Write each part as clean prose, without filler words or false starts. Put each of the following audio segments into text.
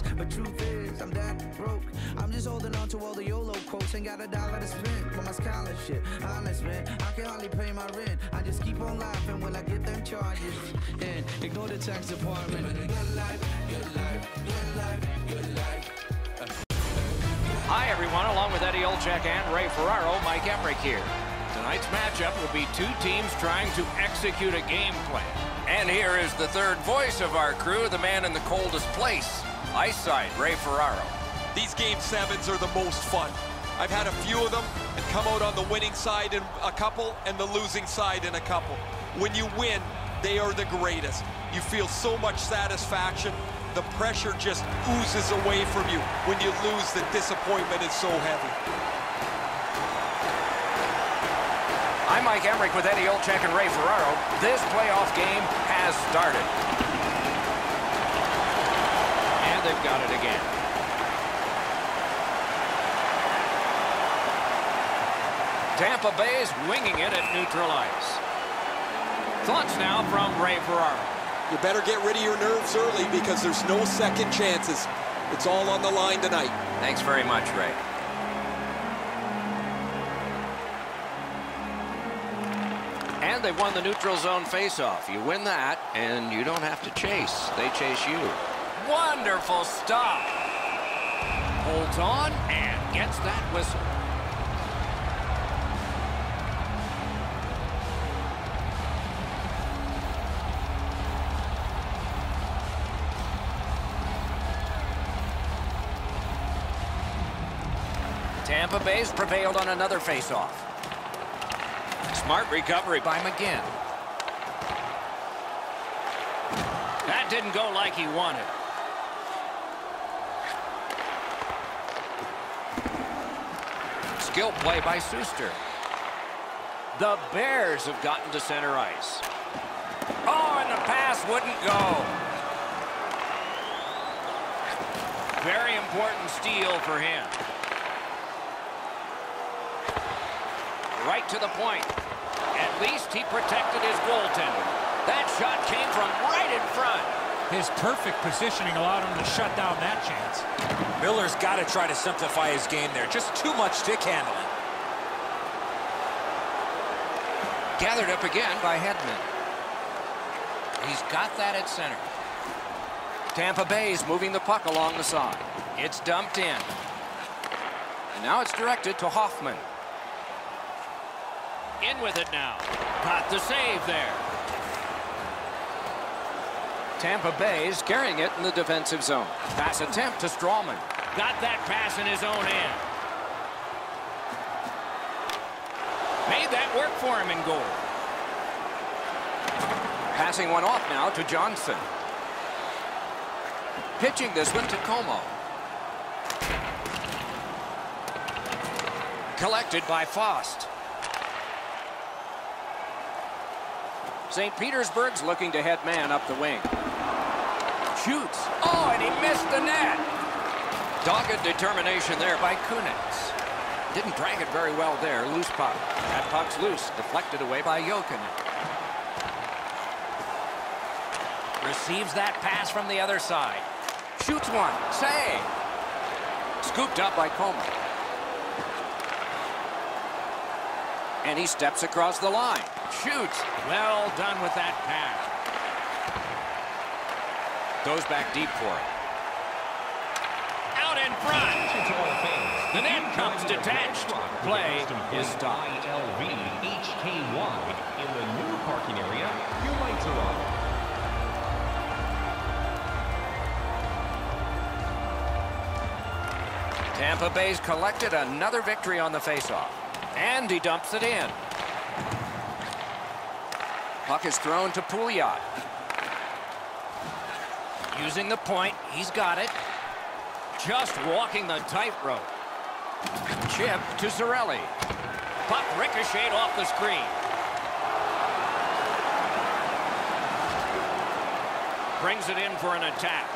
cops. But truth is, I'm that broke. I'm just holding on to all the YOLO quotes. Ain't got a dollar to spend for my scholarship. Honest, man, I can hardly pay my rent. I just keep on laughing when I get them charges. And ignore the tax department. Good life, good life, good life, good life. Hi, everyone. Along with Eddie Olczyk and Ray Ferraro, Mike Emrick here. Tonight's matchup will be two teams trying to execute a game plan. And here is the third voice of our crew, the man in the coldest place, ice side, Ray Ferraro. These Game 7s are the most fun. I've had a few of them and come out on the winning side in a couple and the losing side in a couple. When you win, they are the greatest. You feel so much satisfaction. The pressure just oozes away from you. When you lose, the disappointment is so heavy. I'm Mike Emrick with Eddie Olczyk and Ray Ferraro. This playoff game has started. And they've got it again. Tampa Bay is winging it at neutral ice. Thoughts now from Ray Ferraro. You better get rid of your nerves early because there's no second chances. It's all on the line tonight. Thanks very much, Ray. And they won the neutral zone faceoff. You win that, and you don't have to chase. They chase you. Wonderful stop. Holds on and gets that whistle. Tampa Bay's prevailed on another faceoff. Smart recovery by McGinn. That didn't go like he wanted. Skill play by Suster. The Bears have gotten to center ice. Oh, and the pass wouldn't go. Very important steal for him. Right to the point. At least he protected his goaltender. That shot came from right in front. His perfect positioning allowed him to shut down that chance. Miller's got to try to simplify his game there. Just too much stick handling. Gathered up again by Hedman. He's got that at center. Tampa Bay's moving the puck along the side. It's dumped in. And now it's directed to Hoffman. In with it now. Got the save there. Tampa Bay's carrying it in the defensive zone. Pass attempt to Strawman. Got that pass in his own end. Made that work for him in goal. Passing one off now to Johnson. Pitching this one to Como. Collected by Faust. St. Petersburg's looking to head man up the wing. Shoots. Oh, and he missed the net. Dogged determination there by Kunitz. Didn't drag it very well there. Loose puck. That puck's loose. Deflected away by Jokinen. Receives that pass from the other side. Shoots one. Save. Scooped up by Como. And he steps across the line. Shoots. Well done with that pass. Goes back deep for it. Out in front. The net comes detached. Play is stopped. HK1 in the new parking area. Your lights are on. Tampa Bay's collected another victory on the faceoff. And he dumps it in. Puck is thrown to Pouliot. Using the point, he's got it. Just walking the tightrope. Chip to Cirelli. Puck ricocheted off the screen. Brings it in for an attack.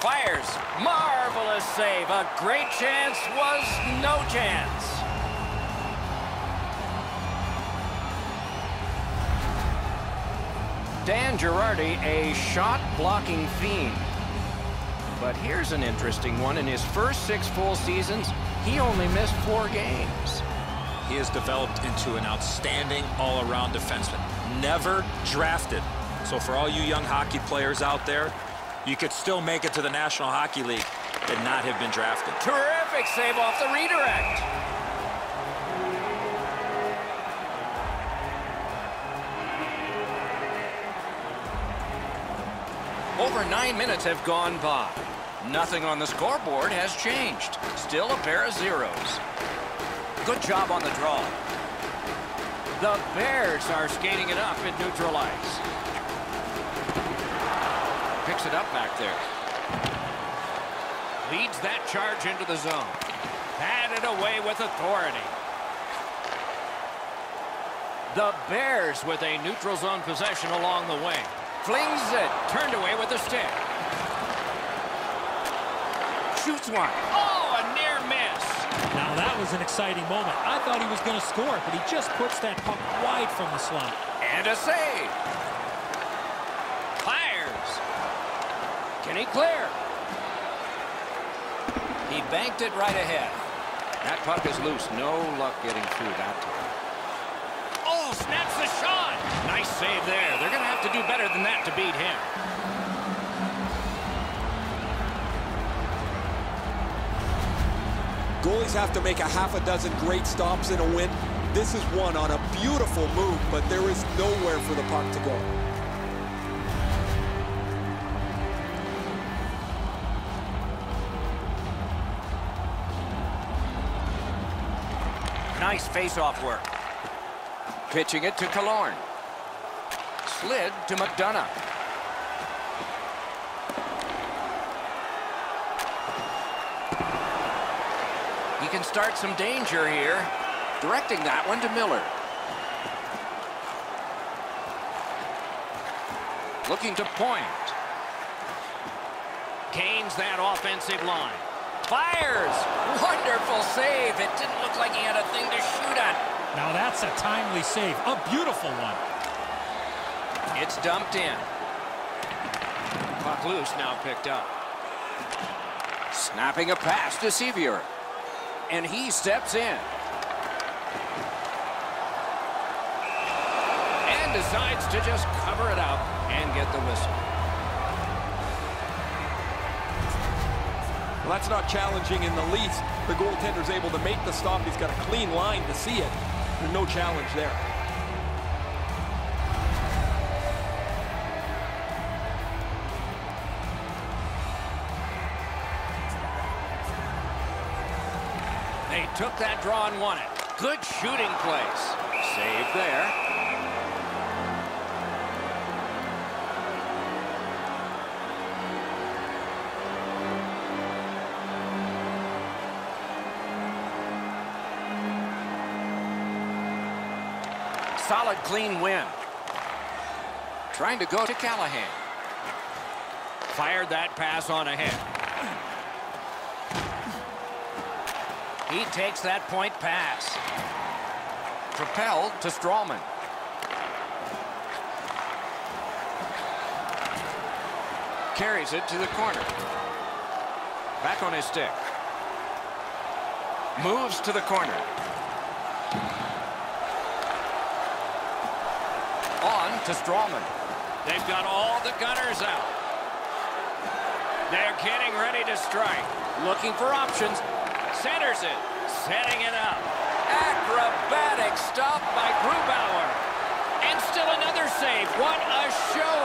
Fires. Marvelous save. A great chance was no chance. Dan Girardi, a shot-blocking fiend. But here's an interesting one. In his first 6 full seasons, he only missed 4 games. He has developed into an outstanding all-around defenseman. Never drafted. So for all you young hockey players out there, you could still make it to the National Hockey League and not have been drafted. Terrific save off the redirect. Over 9 minutes have gone by. Nothing on the scoreboard has changed. Still a pair of zeros. Good job on the draw. The Bears are skating it up at neutral ice. Picks it up back there. Leads that charge into the zone. Batted away with authority. The Bears with a neutral zone possession along the wing. Flings it. Turned away with the stick. Shoots one. Oh, a near miss. Now that was an exciting moment. I thought he was going to score, but he just puts that puck wide from the slot. And a save. Fires. Can he clear? He banked it right ahead. That puck is loose. No luck getting through that time. Oh, snaps the shot. Nice save there. They're going to have to do better than that to beat him. Goalies have to make a half-a-dozen great stops in a win. This is one on a beautiful move, but there is nowhere for the puck to go. Nice face-off work. Pitching it to Killorn. Slid to McDonough. He can start some danger here. Directing that one to Miller. Looking to point. Canes that offensive line. Fires! Wonderful save. It didn't look like he had a thing to shoot at. Now that's a timely save. A beautiful one. It's dumped in. Puck loose, now picked up. Snapping a pass to Sevier. And he steps in. And decides to just cover it up and get the whistle. That's not challenging in the least. The goaltender's able to make the stop. He's got a clean line to see it. There's no challenge there. They took that draw and won it. Good shooting place. Save there. Solid, clean win. Trying to go to Callahan. Fired that pass on ahead. He takes that point pass. Propelled to Strawman. Carries it to the corner. Back on his stick. Moves to the corner. On to Strawman. They've got all the gunners out. They're getting ready to strike. Looking for options. Centers it. Setting it up. Acrobatic stop by Grubauer. And still another save. What a show.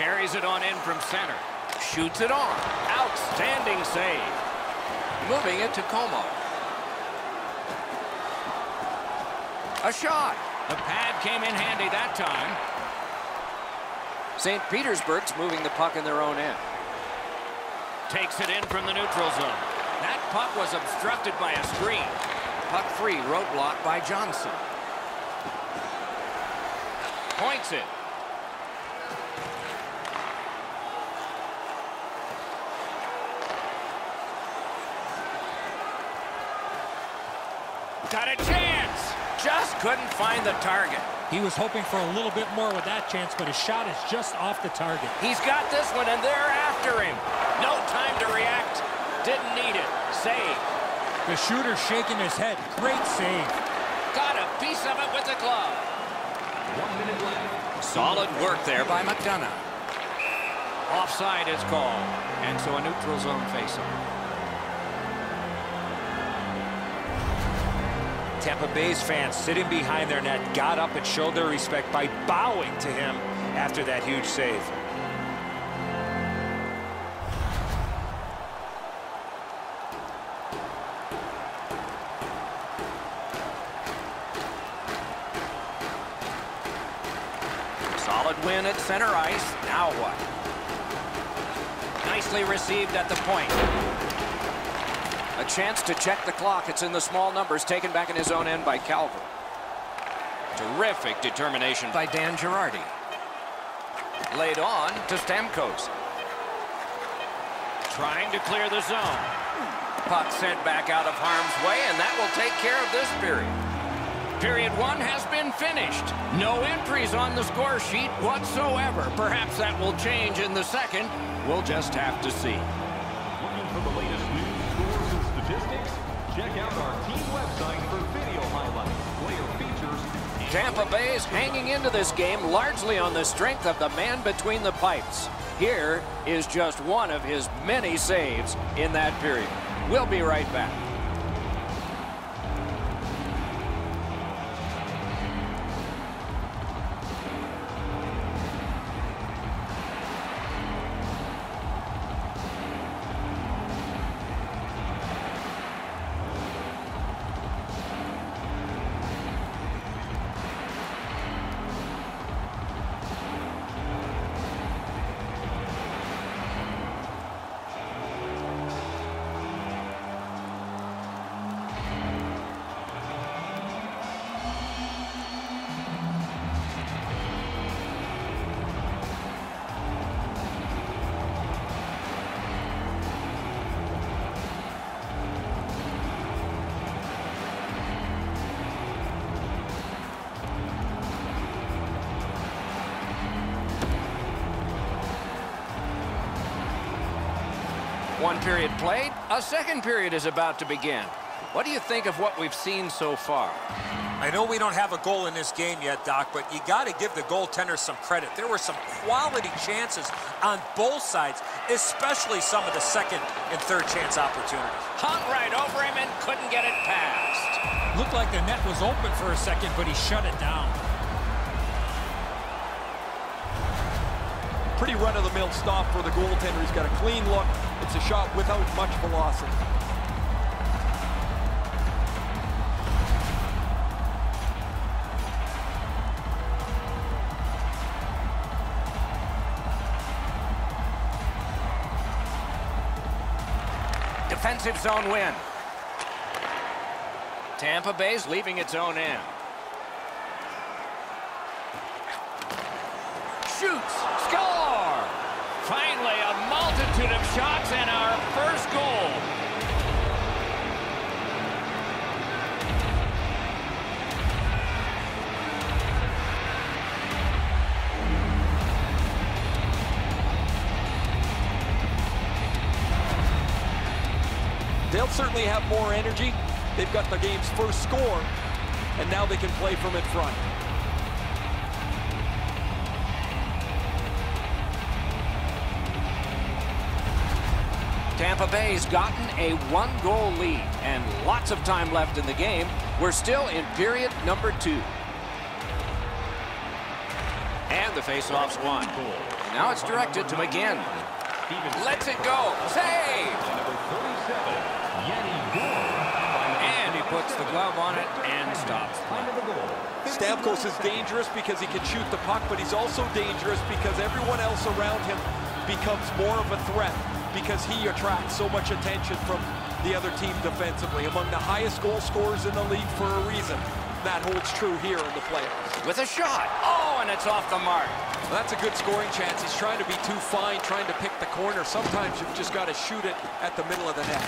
Carries it on in from center. Shoots it on. Outstanding save. Moving it to Como. A shot. The pad came in handy that time. St. Petersburg's moving the puck in their own end. Takes it in from the neutral zone. That puck was obstructed by a screen. Puck free, roadblock by Johnson. Points it. Got a chance. Just couldn't find the target. He was hoping for a little bit more with that chance, but his shot is just off the target. He's got this one, and they're after him. No time to react. Didn't need it. Save. The shooter shaking his head. Great save. Got a piece of it with the glove. 1 minute left. Solid work there by McDonough. Offside is called, and so a neutral zone face-off. Tampa Bay's fans sitting behind their net got up and showed their respect by bowing to him after that huge save. Solid win at center ice. Now what? Nicely received at the point. A chance to check the clock. It's in the small numbers, taken back in his own end by Calvert. Terrific determination by Dan Girardi. Laid on to Stamkos. Trying to clear the zone. Puck sent back out of harm's way, and that will take care of this period. Period one has been finished. No entries on the score sheet whatsoever. Perhaps that will change in the second. We'll just have to see. Looking for the latest news. Check out our team website for video highlights, player features. Tampa Bay is hanging into this game largely on the strength of the man between the pipes. Here is just one of his many saves in that period. We'll be right back. One period played, a second period is about to begin. What do you think of what we've seen so far? I know we don't have a goal in this game yet, Doc, but you got to give the goaltender some credit. There were some quality chances on both sides, especially some of the second and third chance opportunities. Hung right over him and couldn't get it past. Looked like the net was open for a second, but he shut it down. Pretty run-of-the-mill stop for the goaltender. He's got a clean look. It's a shot without much velocity. Defensive zone win. Tampa Bay's leaving its own end. Shoots. Score! Finally, a multitude of shots and our first goal. They'll certainly have more energy. They've got the game's first score, and now they can play from in front. Tampa Bay's gotten a one-goal lead, and lots of time left in the game. We're still in period number two. And the face-off's won. Now it's directed to McGinn. Lets it go. Save! And he puts the glove on it and stops. Stamkos is dangerous because he can shoot the puck, but he's also dangerous because everyone else around him becomes more of a threat, because he attracts so much attention from the other team defensively. Among the highest goal scorers in the league for a reason. That holds true here in the playoffs. With a shot. Oh, and it's off the mark. Well, that's a good scoring chance. He's trying to be too fine, trying to pick the corner. Sometimes you've just got to shoot it at the middle of the net.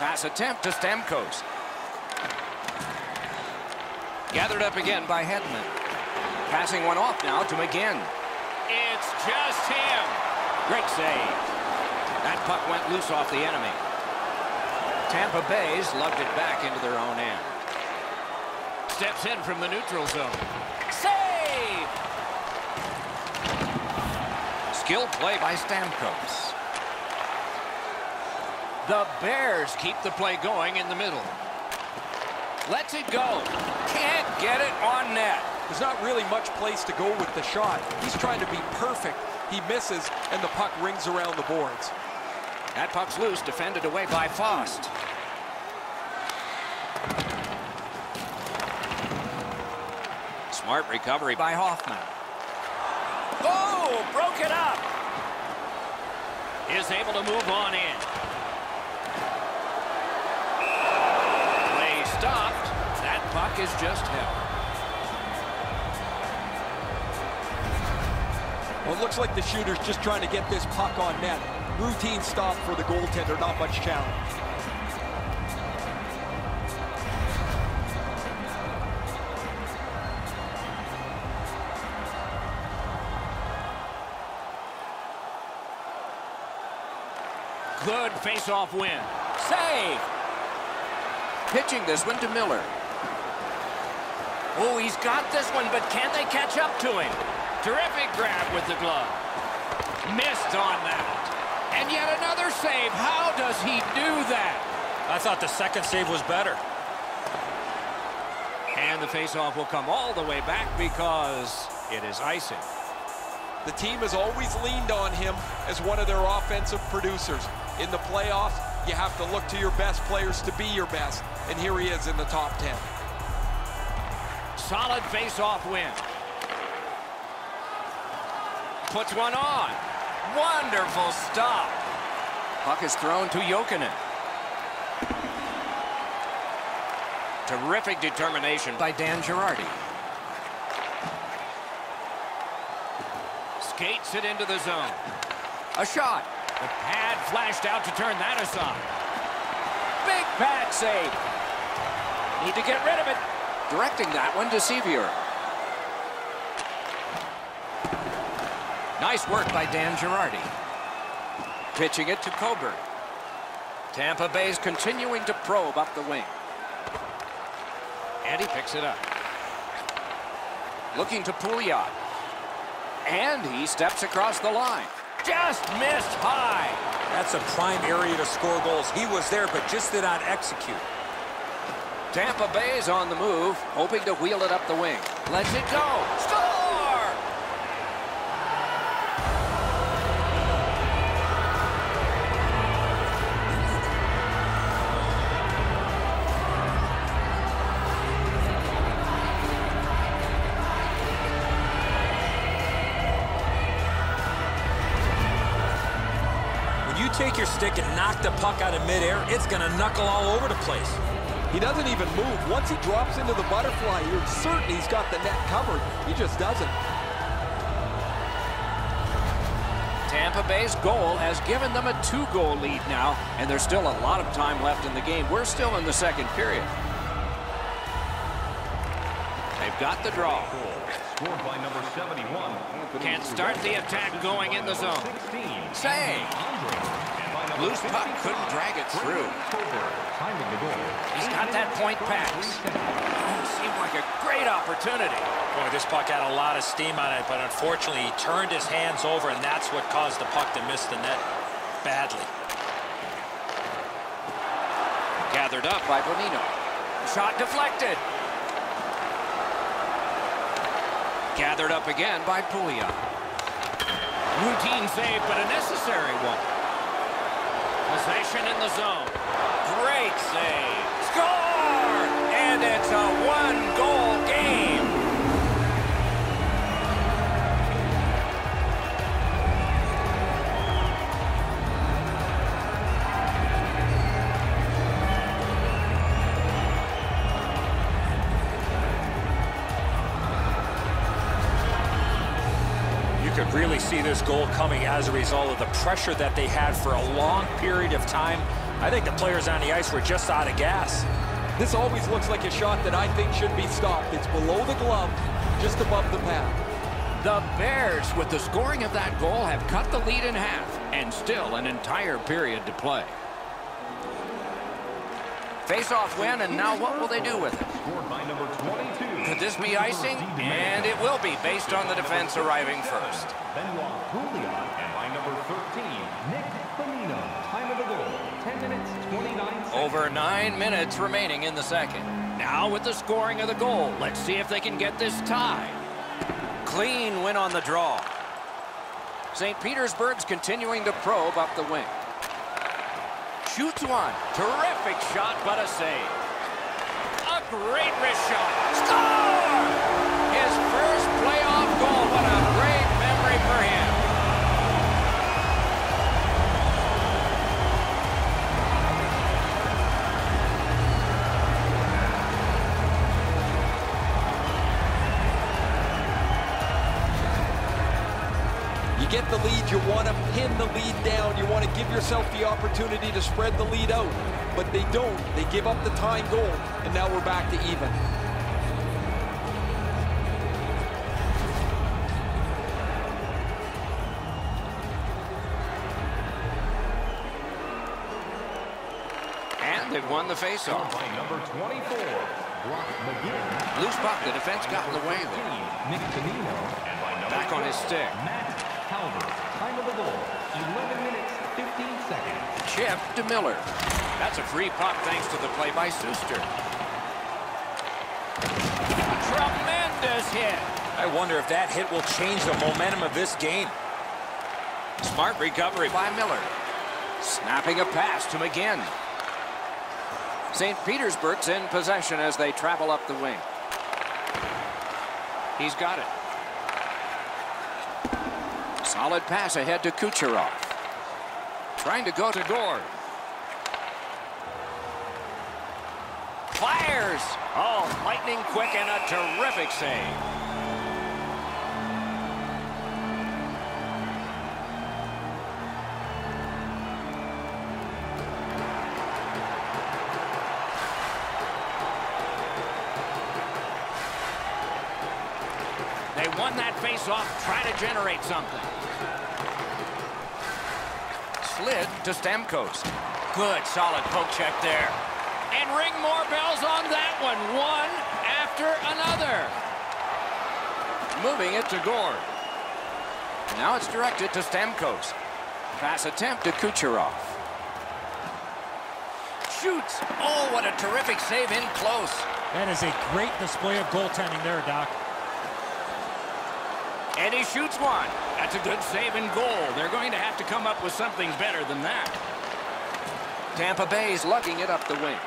Pass attempt to Stamkos. Gathered up again by Hedman. Passing one off now to McGinn. It's just him. Great save. That puck went loose off the enemy. Tampa Bay's lugged it back into their own end. Steps in from the neutral zone. Save! Skilled play by Stamkos. The Bears keep the play going in the middle. Let's it go. Can't get it on net. There's not really much place to go with the shot. He's trying to be perfect. He misses, and the puck rings around the boards. That puck's loose, defended away by Faust. Smart recovery by Hoffman. Oh, broke it up. Is able to move on in. Play stopped. That puck is just held. Well, it looks like the shooter's just trying to get this puck on net. Routine stop for the goaltender, not much challenge. Good face-off win. Save! Pitching this one to Miller. Oh, he's got this one, but can they catch up to him? Terrific grab with the glove. Missed on that. And yet another save. How does he do that? I thought the second save was better. And the face-off will come all the way back because it is icing. The team has always leaned on him as one of their offensive producers. In the playoffs, you have to look to your best players to be your best. And here he is in the top 10. Solid face-off win. Puts one on. Wonderful stop. Puck is thrown to Jokinen. Terrific determination by Dan Girardi. Skates it into the zone. A shot. The pad flashed out to turn that aside. Big pad save. Need to get rid of it. Directing that one to Sevier. Nice work by Dan Girardi. Pitching it to Coburn. Tampa Bay's continuing to probe up the wing. And he picks it up. Looking to Pouliot. And he steps across the line. Just missed high. That's a prime area to score goals. He was there, but just did not execute. Tampa Bay is on the move, hoping to wheel it up the wing. Lets it go. Score! Take your stick and knock the puck out of midair, it's gonna knuckle all over the place. He doesn't even move. Once he drops into the butterfly, you're certain he's got the net covered. He just doesn't. Tampa Bay's goal has given them a 2-goal lead now, and there's still a lot of time left in the game. We're still in the second period. They've got the draw. Scored by number 71. Can't start the attack going in the zone. Save. Loose puck, couldn't drag it through. He's got that point pass. Seemed like a great opportunity. Boy, this puck had a lot of steam on it, but unfortunately he turned his hands over, and that's what caused the puck to miss the net badly. Gathered up by Bonino. Shot deflected. Gathered up again by Pouliot. Routine save, but a necessary one. Possession in the zone. Great save. Score! And it's a 1-goal game. Really see this goal coming as a result of the pressure that they had for a long period of time. I think the players on the ice were just out of gas. This always looks like a shot that I think should be stopped. It's below the glove. just above the pad. The Bears, with the scoring of that goal, have cut the lead in half, and still an entire period to play. Face-off win, and now what will they do with it? Scored by number 22. Could this be icing? And it will be, based on the defense arriving first. Pouliot, and by number 13, Nick Bonino. Time of the goal, 10 minutes, 29 seconds. Over 9 minutes remaining in the second. Now with the scoring of the goal, let's see if they can get this tie. Clean win on the draw. St. Petersburg's continuing to probe up the wing. Shoots one. Terrific shot, but a save. A great wrist shot. Score! His first playoff goal. What a great memory for him. Get the lead, you want to pin the lead down, you want to give yourself the opportunity to spread the lead out, but they don't. They give up the tying goal, and now we're back to even. And they've won the faceoff. Number 24, McGinn. Loose puck, the defense got in the way of it. Back on his stick. Calvert, time of the goal, 11 minutes, 15 seconds. Chip to Miller. That's a free pop thanks to the play by Suster. A tremendous hit. I wonder if that hit will change the momentum of this game. Smart recovery by Miller. Snapping a pass to McGinn. St. Petersburg's in possession as they travel up the wing. He's got it. Solid pass ahead to Kucherov. Trying to go to Gore. Fires! Oh, lightning quick and a terrific save. They won that faceoff, try to generate something. Slid to Stamkos. Good, solid poke check there. And ring more bells on that one after another. Moving it to Gore. Now it's directed to Stamkos. Pass attempt to Kucherov. Shoots. Oh, what a terrific save in close. That is a great display of goaltending there, Doc. And he shoots one. That's a good save and goal. They're going to have to come up with something better than that. Tampa Bay's lugging it up the wing.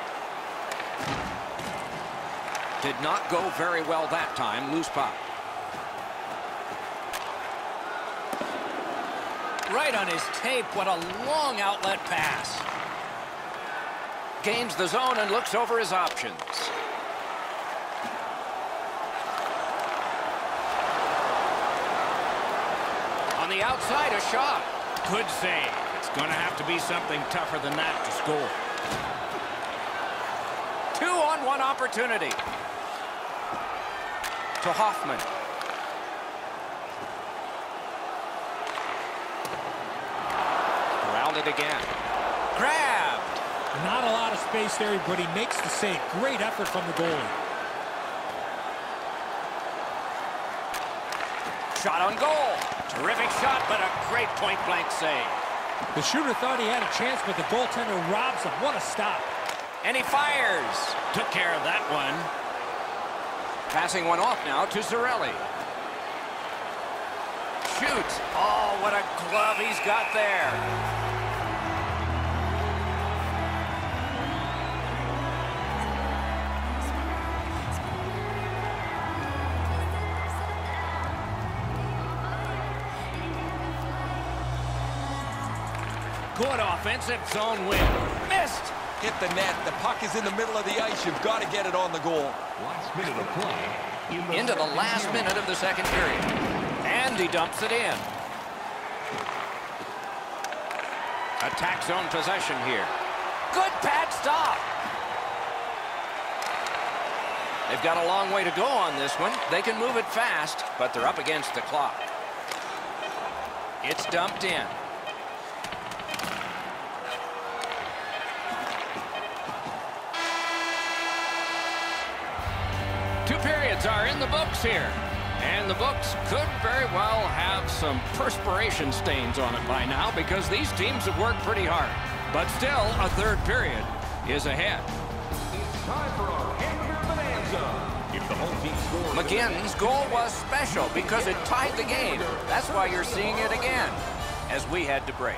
Did not go very well that time. Loose puck. Right on his tape. What a long outlet pass. Gains the zone and looks over his options. The outside, a shot. Good save. It's going to have to be something tougher than that to score. 2-on-1 opportunity. To Hoffman. Grounded again. Grabbed. Not a lot of space there, but he makes the save. Great effort from the goalie. Shot on goal. Terrific shot, but a great point-blank save. The shooter thought he had a chance, but the goaltender robs him. What a stop. And he fires. Took care of that one. Passing one off now to Cirelli. Shoots. Oh, what a glove he's got there. Good offensive zone win. Missed. Hit the net. The puck is in the middle of the ice. You've got to get it on the goal. Last minute of play. Into the last minute of the second period. And he dumps it in. Attack zone possession here. Good pad stop. They've got a long way to go on this one. They can move it fast, but they're up against the clock. It's dumped in. Two periods are in the books here, and the books could very well have some perspiration stains on it by now, because these teams have worked pretty hard. But still, a third period is ahead. It's time for our hamburger bonanza. If the home team scores, McGinn's goal was special because it tied the game. That's why you're seeing it again, as we head to break.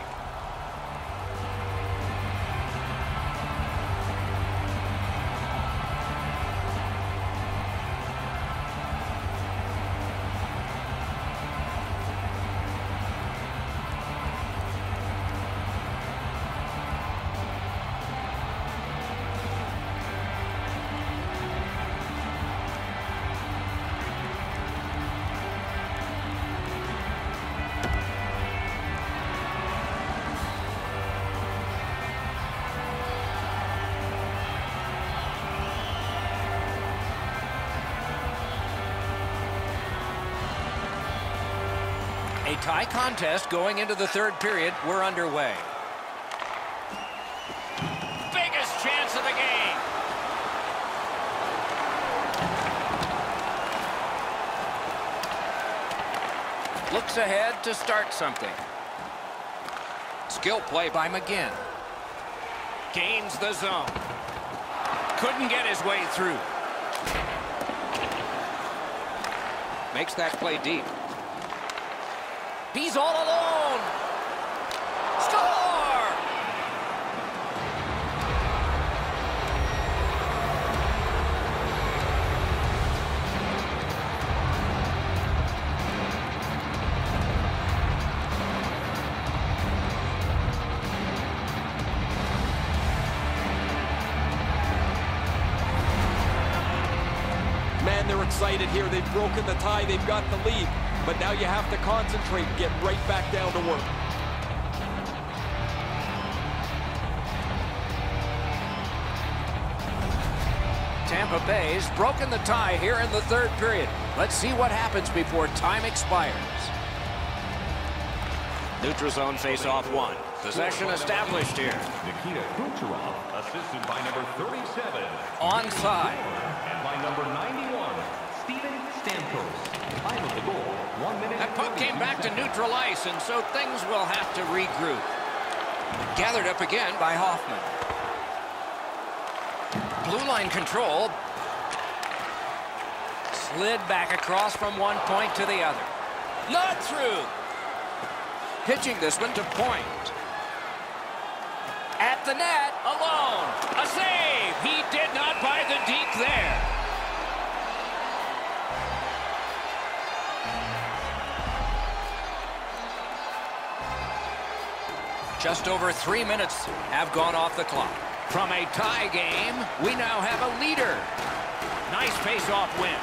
A tie contest going into the third period. We're underway. Biggest chance of the game. Looks ahead to start something. Skill play by McGinn. Gains the zone. Couldn't get his way through. Makes that play deep. He's all alone. Score! Man, they're excited here. They've broken the tie. They've got the lead. But now you have to concentrate and get right back down to work. Tampa Bay's broken the tie here in the third period. Let's see what happens before time expires. Neutral zone face-off one. Possession established here. Nikita Kucherov, assisted by number 37. Onside. And by number 91, Steven Stamkos. The goal. 1 minute. That puck came back to neutral ice, and so things will have to regroup. Gathered up again by Hoffman. Blue line control. Slid back across from one point to the other. Not through. Pitching this one to point. At the net, alone. A save. He did not buy the deke there. Just over 3 minutes have gone off the clock. From a tie game, we now have a leader. Nice face-off win.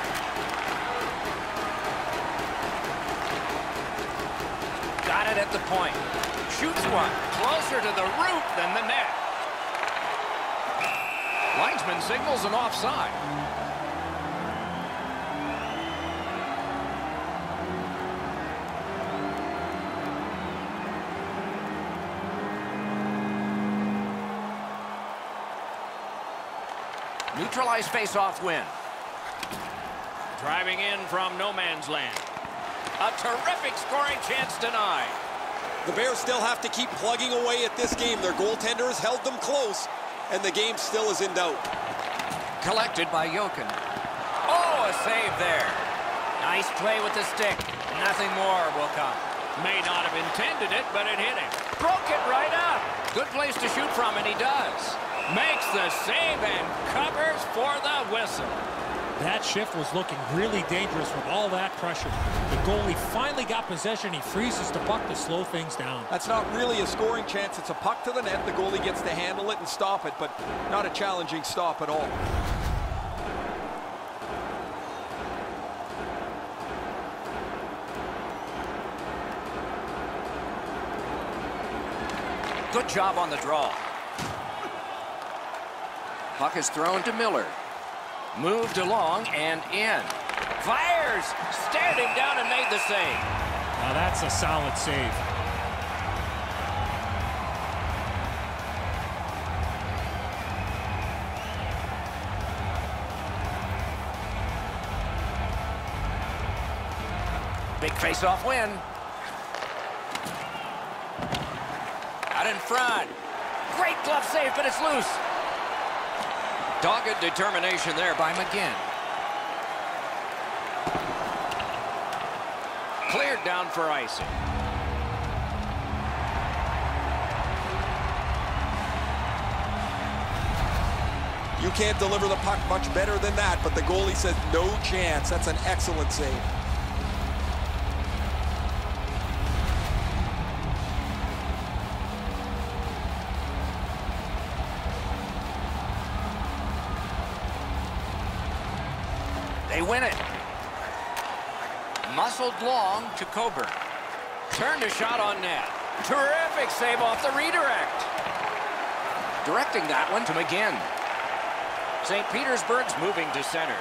Got it at the point. Shoots one closer to the roof than the net. Linesman signals an offside. Neutralized face-off win. Driving in from no man's land. A terrific scoring chance denied. The Bears still have to keep plugging away at this game. Their goaltender has held them close, and the game still is in doubt. Collected by Jokinen. Oh, a save there. Nice play with the stick. Nothing more will come. May not have intended it, but it hit him. Broke it right up. Good place to shoot from, and he does. Makes the save and covers for the whistle. That shift was looking really dangerous with all that pressure. The goalie finally got possession. He freezes the puck to slow things down. That's not really a scoring chance. It's a puck to the net. The goalie gets to handle it and stop it, but not a challenging stop at all. Good job on the draw. Puck is thrown to Miller. Moved along and in. Fires! Stared him down and made the save. Now that's a solid save. Big face-off win. Out in front. Great glove save, but it's loose. Dogged determination there by McGinn. Cleared down for icing. You can't deliver the puck much better than that, but the goalie said no chance. That's an excellent save. They win it. Muscled long to Coburn. Turned a shot on net. Terrific save off the redirect. Directing that one to McGinn. St. Petersburg's moving to center.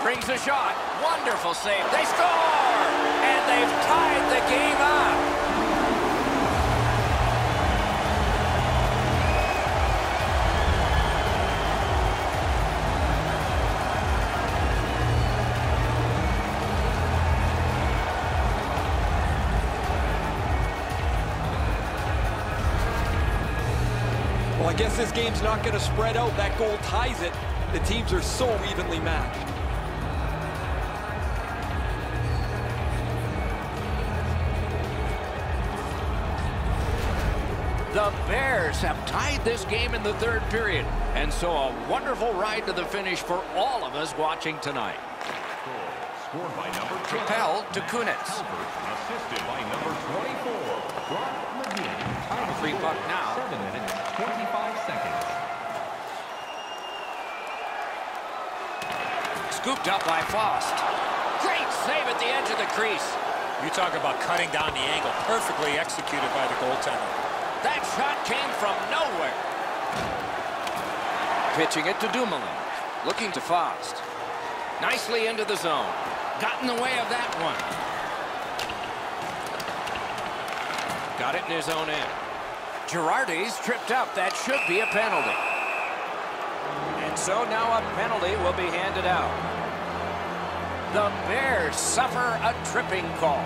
Brings a shot. Wonderful save. They score! And they've tied the game up. I guess this game's not going to spread out. That goal ties it. The teams are so evenly matched. The Bears have tied this game in the third period. And so a wonderful ride to the finish for all of us watching tonight. Scored by number 12. Propelled to Kunitz. Calvert, assisted by number 24. Brock McGinn. Time free puck now. 7 minutes. 25 seconds. Scooped up by Faust. Great save at the edge of the crease. You talk about cutting down the angle. Perfectly executed by the goaltender. That shot came from nowhere. Pitching it to Dumoulin. Looking to Faust. Nicely into the zone. Got in the way of that one. Got it in his own end. Girardi's tripped up. That should be a penalty. And so now a penalty will be handed out. The Bears suffer a tripping call.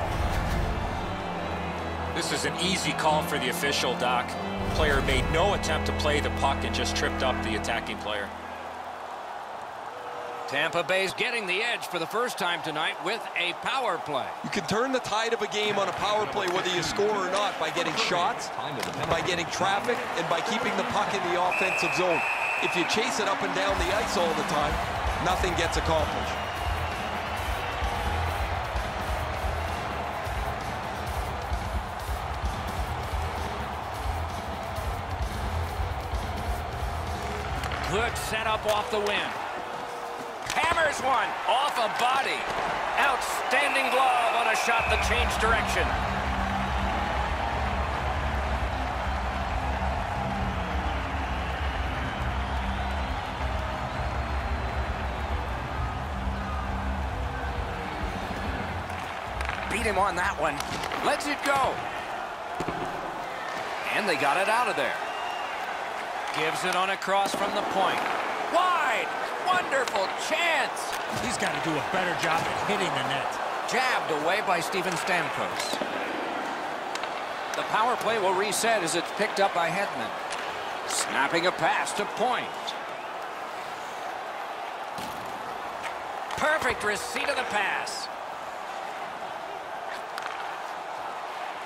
This is an easy call for the official, Doc. Player made no attempt to play the puck and just tripped up the attacking player. Tampa Bay's getting the edge for the first time tonight with a power play. You can turn the tide of a game on a power play whether you score or not by getting shots, by getting traffic, and by keeping the puck in the offensive zone. If you chase it up and down the ice all the time, nothing gets accomplished. Good setup off the win. Hammers one off a body. Outstanding glove on a shot that changed direction. Beat him on that one. Lets it go. And they got it out of there. Gives it on a cross from the point. Wide! Wonderful chance. He's got to do a better job at hitting the net. Jabbed away by Steven Stamkos. The power play will reset as it's picked up by Hedman. Snapping a pass to point. Perfect receipt of the pass.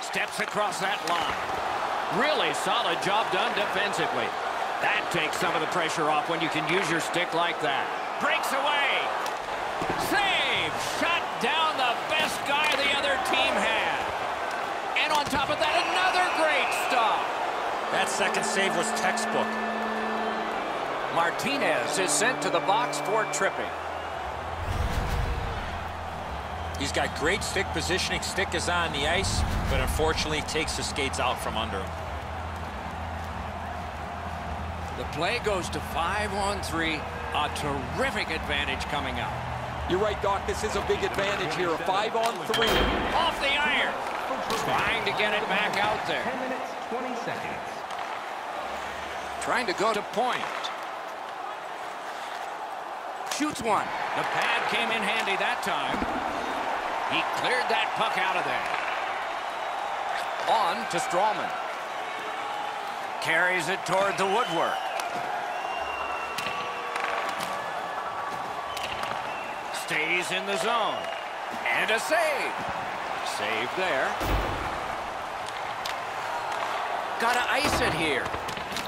Steps across that line. Really solid job done defensively. That takes some of the pressure off when you can use your stick like that. Breaks away. Save. Shut down the best guy the other team had. And on top of that, another great stop. That second save was textbook. Martinez is sent to the box for tripping. He's got great stick positioning. Stick is on the ice, but unfortunately takes the skates out from under him. play goes to 5-on-3. A terrific advantage coming up. You're right, Doc. This is a big advantage here. A 5-on-3. Off the iron. Trying to get it back out there. 10 minutes, 20 seconds. Trying to go to point. Shoots one. The pad came in handy that time. He cleared that puck out of there. On to Strawman. Carries it toward the woodwork. Stays in the zone. And a save. Save there. Gotta ice it here.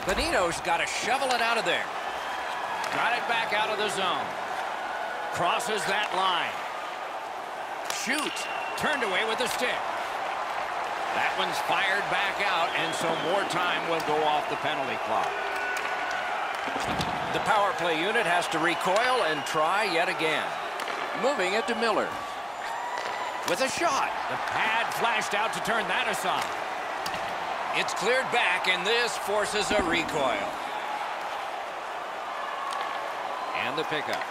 Bonino's gotta shovel it out of there. Got it back out of the zone. Crosses that line. Shoots. Turned away with the stick. That one's fired back out, and so more time will go off the penalty clock. The power play unit has to recoil and try yet again. Moving it to Miller. With a shot. The pad flashed out to turn that aside. It's cleared back, and this forces a recoil. And the pickup.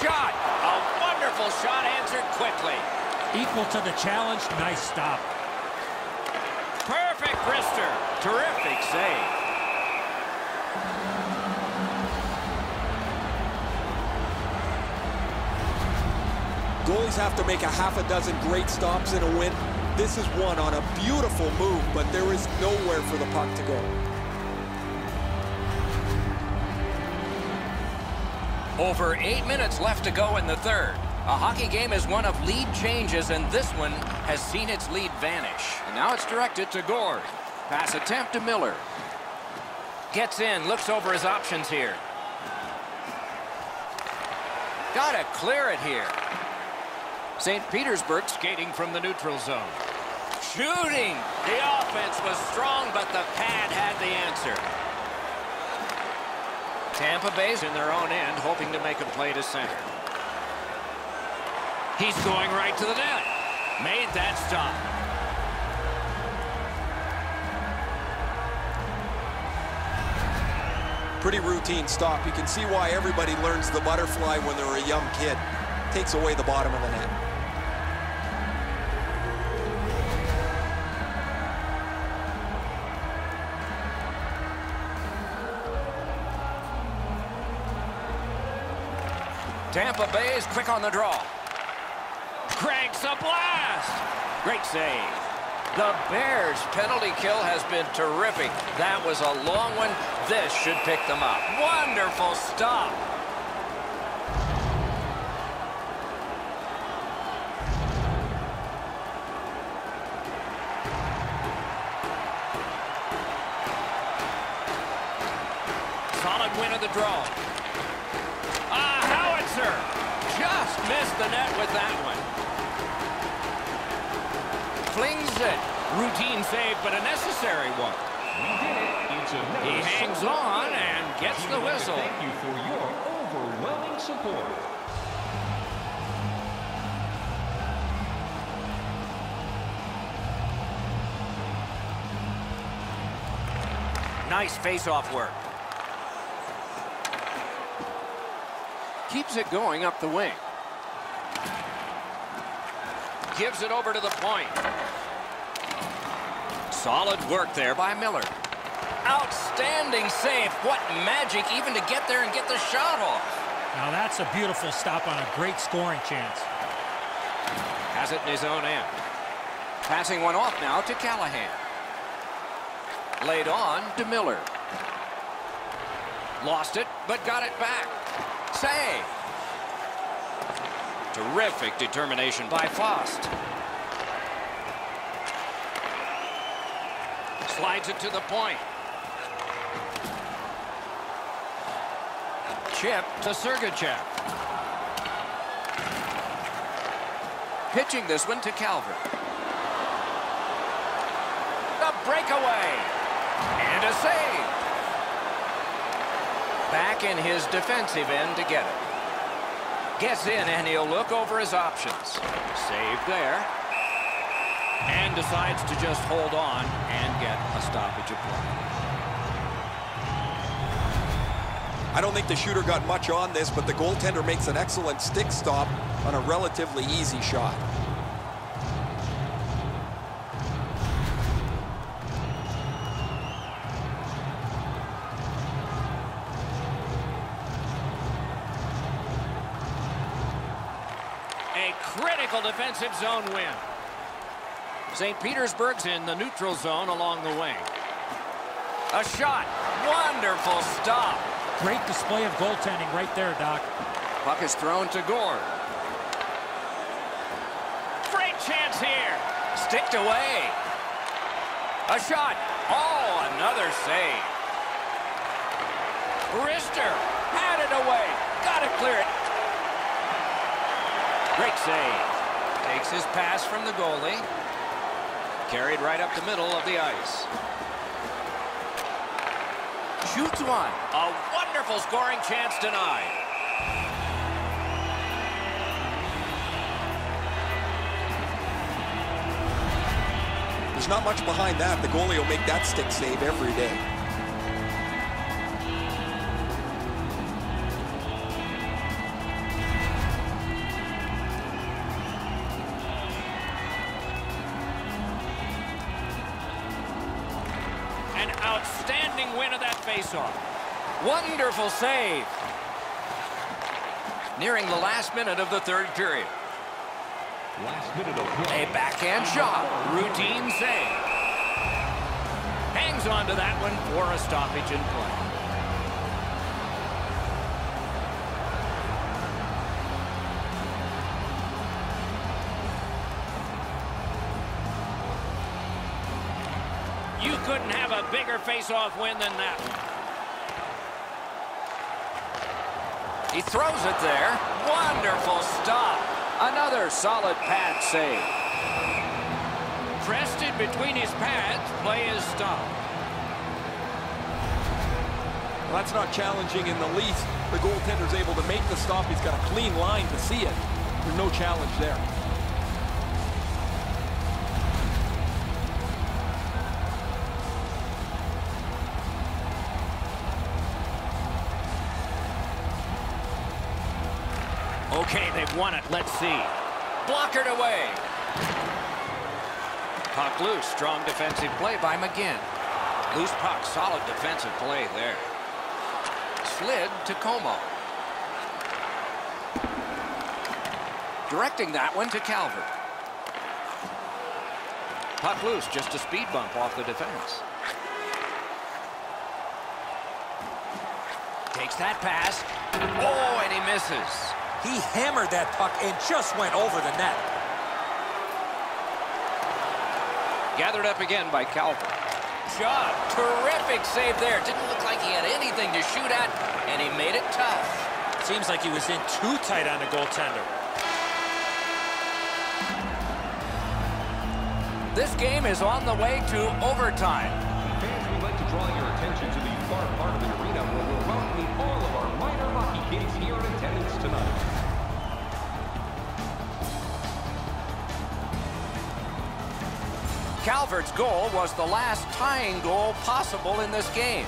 Shot! A wonderful shot answered quickly. Equal to the challenge. Nice stop. Perfect wrister. Terrific save. Goalies have to make a half a dozen great stops in a win. This is one on a beautiful move, but there is nowhere for the puck to go. Over 8 minutes left to go in the third. A hockey game is one of lead changes, and this one has seen its lead vanish. And now it's directed to Gore. Pass attempt to Miller. Gets in, looks over his options here. Gotta clear it here. St. Petersburg skating from the neutral zone. Shooting! The offense was strong, but the pad had the answer. Tampa Bay's in their own end, hoping to make a play to center. He's going right to the net. Made that stop. Pretty routine stop. You can see why everybody learns the butterfly when they're a young kid. Takes away the bottom of the net. Tampa Bay is quick on the draw. Cranks a blast! Great save. The Bears' penalty kill has been terrific. That was a long one. This should pick them up. Wonderful stop. Solid win of the draw. A howitzer. Just missed the net with that one. Flings it. Routine save, but a necessary one. He hangs on and gets the whistle. Thank you for your overwhelming support. Nice face-off work. Keeps it going up the wing. Gives it over to the point. Solid work there by Miller. Outstanding save. What magic even to get there and get the shot off. Now that's a beautiful stop on a great scoring chance. Has it in his own end. Passing one off now to Callahan. Laid on to Miller. Lost it, but got it back. Save. Terrific determination by Faust. Slides it to the point. Chip to Sergachev. Pitching this one to Calvert. The breakaway. And a save. Back in his defensive end to get it. Gets in, and he'll look over his options. Save there. And decides to just hold on and get a stoppage of play. I don't think the shooter got much on this, but the goaltender makes an excellent stick stop on a relatively easy shot. A critical defensive zone win. St. Petersburg's in the neutral zone along the wing. A shot. Wonderful stop. Great display of goaltending right there, Doc. Puck is thrown to Gore. Great chance here. Sticked away. A shot. Oh, another save. Rister had it away. Got to clear it. Great save. Takes his pass from the goalie. Carried right up the middle of the ice. Shoots one. A wonderful scoring chance denied. There's not much behind that. The goalie will make that stick save every day. Wonderful save. Nearing the last minute of the third period. A backhand shot. Routine save. Hangs on to that one for a stoppage in play. You couldn't have a bigger face-off win than that one. He throws it there. Wonderful stop. Another solid pad save. Crested between his pads, play is stopped. Well, that's not challenging in the least. The goaltender's able to make the stop. He's got a clean line to see it. There's no challenge there. Okay, they've won it. Let's see. Blockered away. Puck loose. Strong defensive play by McGinn. Loose puck. Solid defensive play there. Slid to Como. Directing that one to Calvert. Puck loose. Just a speed bump off the defense. Takes that pass. Oh, and he misses. He hammered that puck and just went over the net. Gathered up again by Calvert. Shot. Terrific save there. Didn't look like he had anything to shoot at, and he made it tough. Seems like he was in too tight on the goaltender. This game is on the way to overtime. Fans, we'd like to draw your attention to the far part of the arena where we're welcoming all of our minor hockey kids here in attendance tonight. Calvert's goal was the last tying goal possible in this game,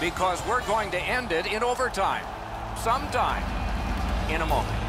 because we're going to end it in overtime sometime in a moment.